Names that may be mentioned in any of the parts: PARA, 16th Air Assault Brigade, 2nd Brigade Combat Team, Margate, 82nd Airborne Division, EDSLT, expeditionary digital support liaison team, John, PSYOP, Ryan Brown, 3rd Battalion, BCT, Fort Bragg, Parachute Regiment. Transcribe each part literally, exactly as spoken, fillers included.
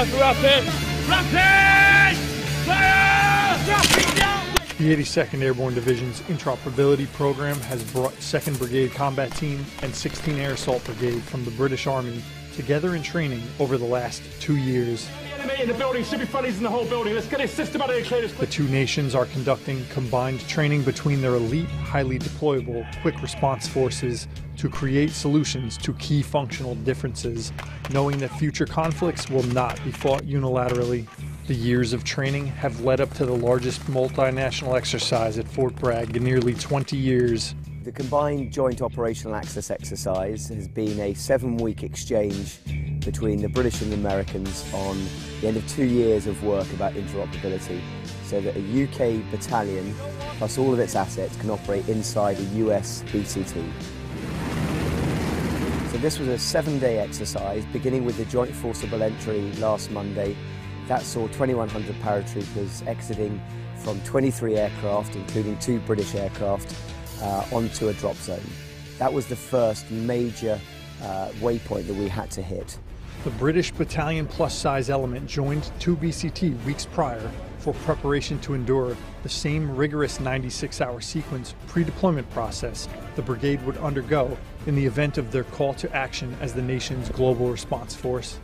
Rough in. Rough in! Fire! Rough down! The eighty-second Airborne Division's interoperability program has brought second Brigade Combat Team and sixteenth Air Assault Brigade from the British Army together in training over the last two years. The enemy in the building should be friendlies in the whole building. Let's get it systematically cleared as quick. The two nations are conducting combined training between their elite, highly deployable, quick response forces to create solutions to key functional differences, knowing that future conflicts will not be fought unilaterally. The years of training have led up to the largest multinational exercise at Fort Bragg in nearly twenty years. The Combined Joint Operational Access Exercise has been a seven-week exchange between the British and the Americans on the end of two years of work about interoperability, so that a U K battalion, plus all of its assets, can operate inside a U S B C T. So this was a seven-day exercise, beginning with the joint forcible entry last Monday. That saw twenty-one hundred paratroopers exiting from twenty-three aircraft, including two British aircraft, Uh, onto a drop zone. That was the first major uh, waypoint that we had to hit. The British battalion plus size element joined two B C T weeks prior for preparation to endure the same rigorous ninety-six hour sequence pre-deployment process the brigade would undergo in the event of their call to action as the nation's global response force.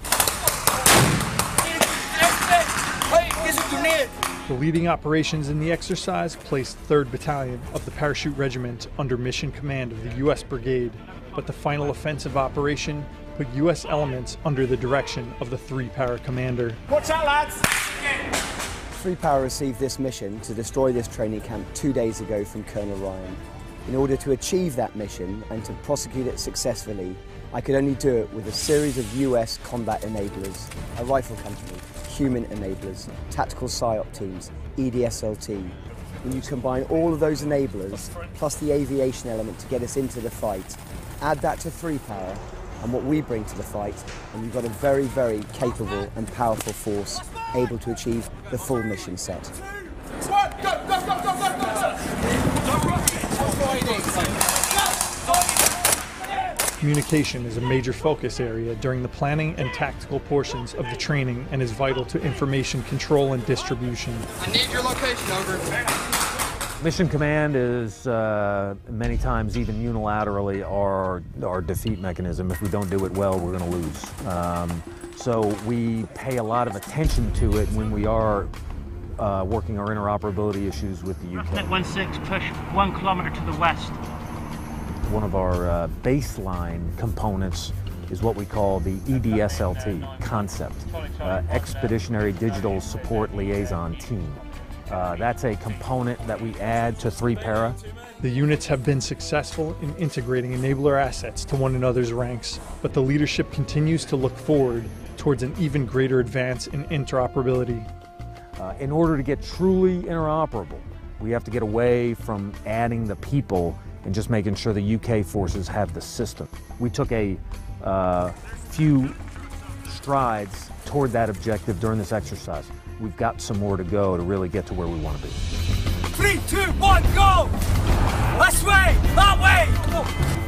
The leading operations in the exercise placed third Battalion of the Parachute Regiment under mission command of the U S Brigade, but the final offensive operation put U S elements under the direction of the three P A R A commander. Watch out, lads! three P A R A received this mission to destroy this training camp two days ago from Colonel Ryan. In order to achieve that mission and to prosecute it successfully, I could only do it with a series of U S combat enablers, a rifle company, human enablers, tactical PSYOP teams, E D S L T. When you combine all of those enablers, plus the aviation element to get us into the fight, add that to three P A R A and what we bring to the fight, and you've got a very, very capable and powerful force able to achieve the full mission set. One, go, go, go, go, go, go. Communication is a major focus area during the planning and tactical portions of the training and is vital to information control and distribution. I need your location, over. Mission command is uh, many times, even unilaterally, our, our defeat mechanism. If we don't do it well, we're going to lose. Um, so we pay a lot of attention to it when we are Uh, working our interoperability issues with the U K. one six, push one kilometre to the west. One of our uh, baseline components is what we call the E D S L T concept, uh, Expeditionary Digital Support Liaison Team. Uh, that's a component that we add to three P A R A. The units have been successful in integrating enabler assets to one another's ranks, but the leadership continues to look forward towards an even greater advance in interoperability. Uh, in order to get truly interoperable, we have to get away from adding the people and just making sure the U K forces have the system. We took a uh, few strides toward that objective during this exercise. We've got some more to go to really get to where we want to be. Three, two, one, go! This way! That way!